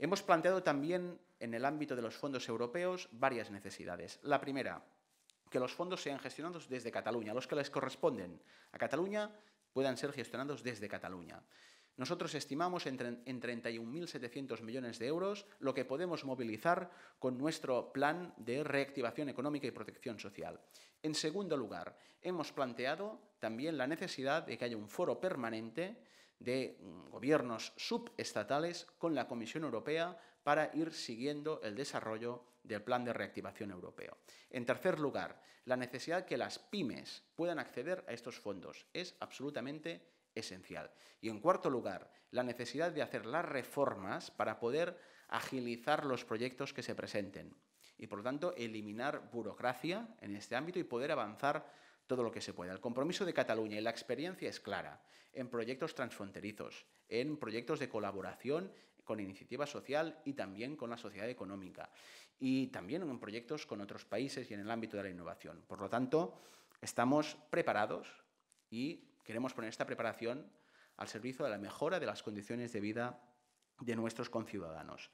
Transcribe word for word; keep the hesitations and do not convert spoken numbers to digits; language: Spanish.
Hemos planteado también en el ámbito de los fondos europeos varias necesidades. La primera, que los fondos sean gestionados desde Cataluña, los que les corresponden a Cataluña puedan ser gestionados desde Cataluña. Nosotros estimamos en, en treinta y un mil setecientos millones de euros lo que podemos movilizar con nuestro plan de reactivación económica y protección social. En segundo lugar, hemos planteado también la necesidad de que haya un foro permanente de gobiernos subestatales con la Comisión Europea para ir siguiendo el desarrollo del plan de reactivación europeo. En tercer lugar, la necesidad de que las pymes puedan acceder a estos fondos es absolutamente necesaria. Esencial. Y en cuarto lugar, la necesidad de hacer las reformas para poder agilizar los proyectos que se presenten y, por lo tanto, eliminar burocracia en este ámbito y poder avanzar todo lo que se pueda. El compromiso de Cataluña y la experiencia es clara en proyectos transfronterizos, en proyectos de colaboración con iniciativa social y también con la sociedad económica y también en proyectos con otros países y en el ámbito de la innovación. Por lo tanto, estamos preparados y queremos poner esta preparación al servicio de la mejora de las condiciones de vida de nuestros conciudadanos.